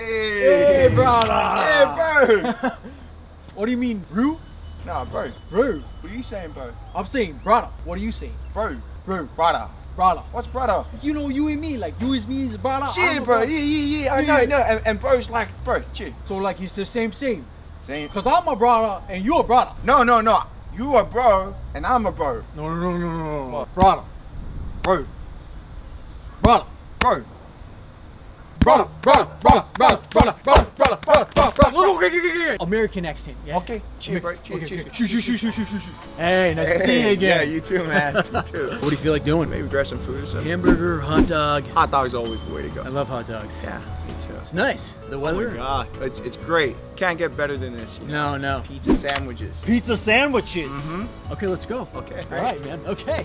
Hey, hey brother! Hey, bro! What do you mean, bro? Nah, bro. Bro? What are you saying, bro? I'm saying brother. What are you saying? Bro. Bro. Brother. Brother. What's brother? You know, you and me. Like, you is me is brother. Shit, bro. Yeah. I know. And bro's like, bro, chill. So, like, it's the same. Same. Because I'm a brother and you're a brother. No. You a bro and I'm a bro. No. Brother. Bro. Brother. Bro. Brother. American accent, yeah? Okay. Cheers, bro. Cheers. Hey, nice to see you again. Yeah, you too, man. You too. What do you feel like doing? Maybe grab some food or something. Hamburger, hot dog. Hot dog's always the way to go. I love hot dogs. Yeah, me too. It's nice. The weather. Oh my God. It's great. Can't get better than this. You know? No. Pizza sandwiches. Pizza sandwiches. Mm-hmm. Okay, let's go. Okay. All right, man. Okay.